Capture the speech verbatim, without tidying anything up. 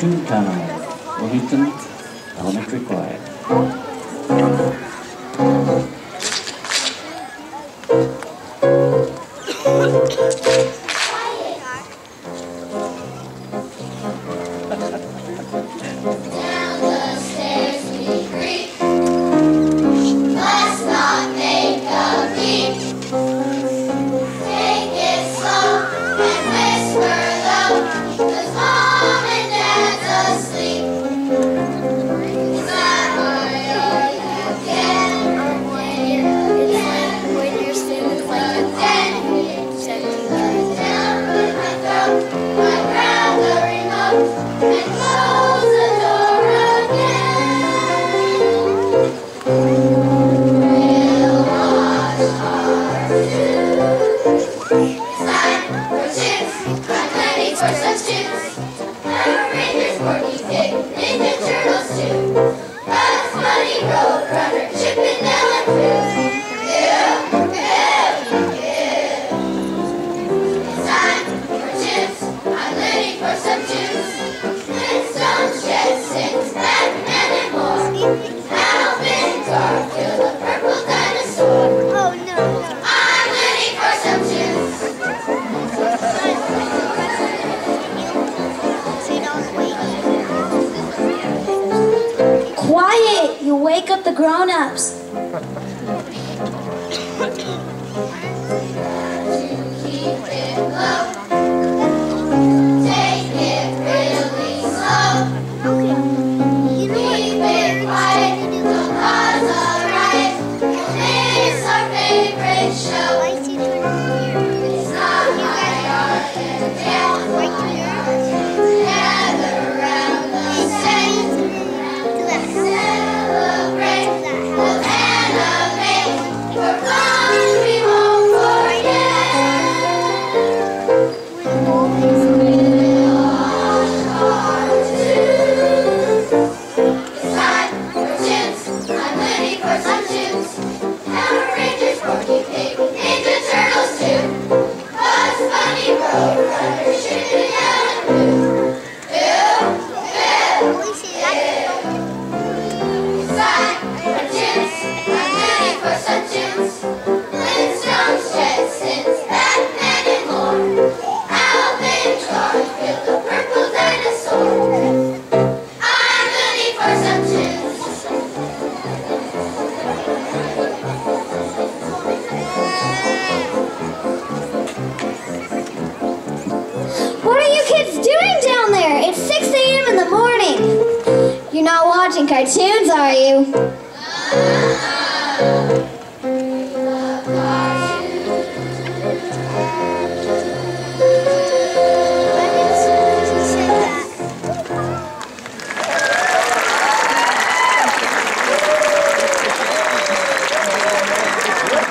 two times, written, elementary choir. Wake up the grown-ups. Cartoons, are you?